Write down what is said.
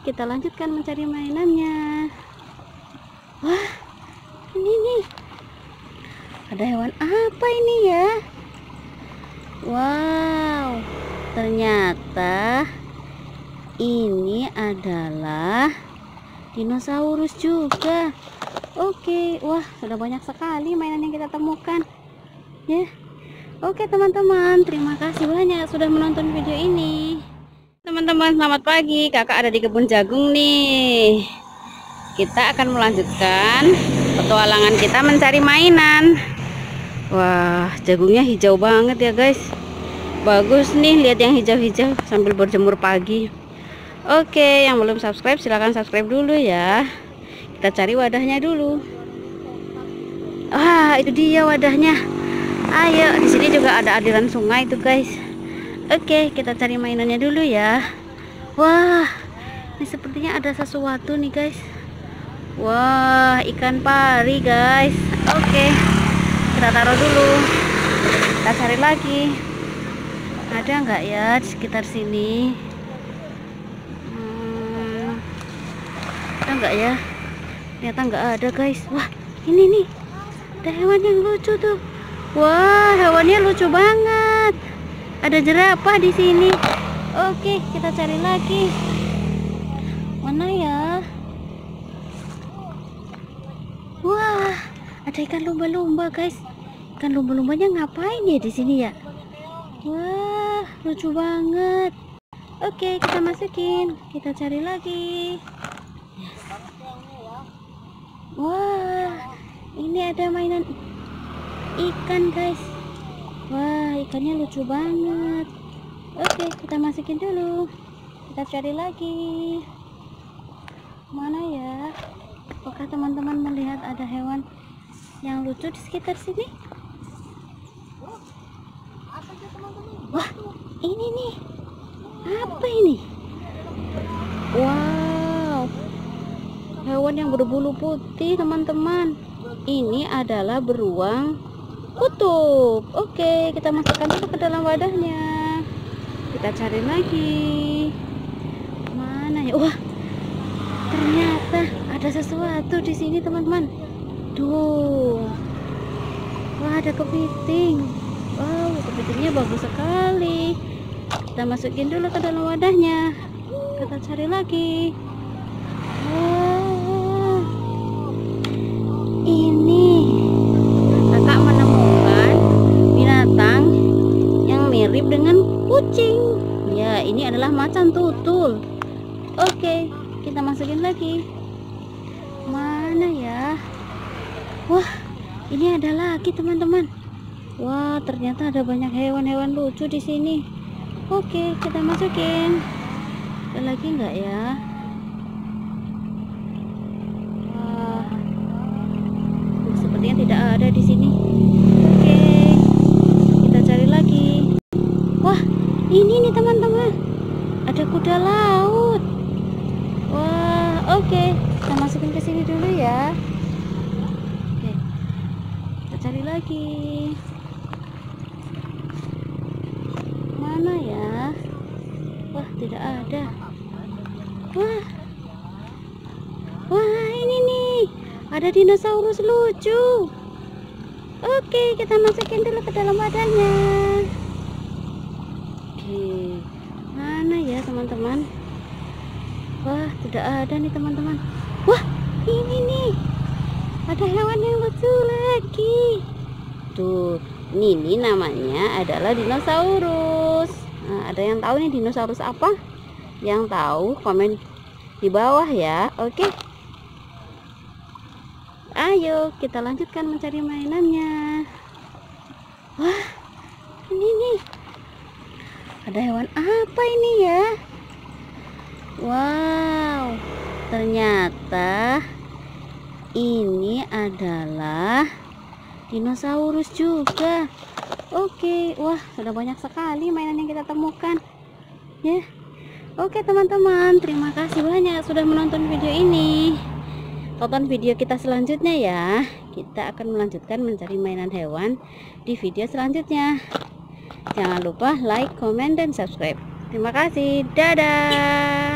Kita lanjutkan mencari mainannya. Wah, ini nih. Ada hewan apa ini ya? Wow, ternyata ini adalah dinosaurus juga. Oke, wah, sudah banyak sekali mainan yang kita temukan. Ya. Oke, teman-teman, terima kasih banyak sudah menonton video ini. Teman-teman, selamat pagi. Kakak ada di kebun jagung nih. Kita akan melanjutkan petualangan kita mencari mainan. Wah, jagungnya hijau banget ya guys. Bagus nih, lihat yang hijau-hijau sambil berjemur pagi. Oke, yang belum subscribe silahkan subscribe dulu ya. Kita cari wadahnya dulu. Wah, itu dia wadahnya. Ayo, di sini juga ada aliran sungai tuh guys. Oke, kita cari mainannya dulu ya. Wah, ini sepertinya ada sesuatu nih guys. Wah, ikan pari guys. Oke, kita taruh dulu. Kita cari lagi. Ada nggak ya di sekitar sini? Ada nggak ya? Ternyata nggak ada guys. Wah, ini nih. Ada hewan yang lucu tuh. Wah, hewannya lucu banget. Ada jerapah di sini. Oke, kita cari lagi. Mana ya? Wah, ada ikan lumba-lumba, guys. Ikan lumba-lumbanya ngapain ya di sini ya? Wah, lucu banget. Oke, kita masukin. Kita cari lagi. Wah, ini ada mainan ikan, guys. Wah, ikannya lucu banget. Oke, kita masukin dulu. Kita cari lagi. Mana ya? Apakah teman-teman melihat ada hewan yang lucu di sekitar sini? Wah, ini nih. Apa ini? Wow, hewan yang berbulu putih, teman-teman. Ini adalah beruang kutub. Oke, kita masukkan dulu ke dalam wadahnya. Kita cari lagi. Mana ya? Wah, ternyata ada sesuatu di sini, teman-teman. Duh, wah, ada kepiting. Wow, kepitingnya bagus sekali. Kita masukin dulu ke dalam wadahnya. Kita cari lagi. Wow, ini. Mirip dengan kucing ya, ini adalah macan tutul. Oke, kita masukin lagi. Mana ya? Wah, ini ada lagi, teman-teman. Wah, ternyata ada banyak hewan-hewan lucu di sini. Oke, kita masukin. Ada lagi nggak ya? Wah, sepertinya tidak ada di sini. Ini nih, teman-teman, ada kuda laut. Wah, oke, kita masukin ke sini dulu ya. Oke, kita cari lagi. Mana ya? Wah, tidak ada. Wah, wah, ini nih, ada dinosaurus lucu. Oke, kita masukin dulu ke dalam wadahnya. Mana ya, teman-teman? Wah, tidak ada nih, teman-teman. Wah, ini nih, ada hewan yang lucu lagi. Tuh, ini namanya adalah dinosaurus. Nah, ada yang tahu nih dinosaurus apa? Yang tahu komen di bawah ya. Oke, ayo kita lanjutkan mencari mainannya. Wah, ini nih. Ada hewan apa ini ya? Wow, ternyata ini adalah dinosaurus juga. Oke, wah, sudah banyak sekali mainan yang kita temukan. Ya. Oke, teman-teman, terima kasih banyak sudah menonton video ini. Tonton video kita selanjutnya ya. Kita akan melanjutkan mencari mainan hewan di video selanjutnya. Jangan lupa like, comment, dan subscribe. Terima kasih. Dadah.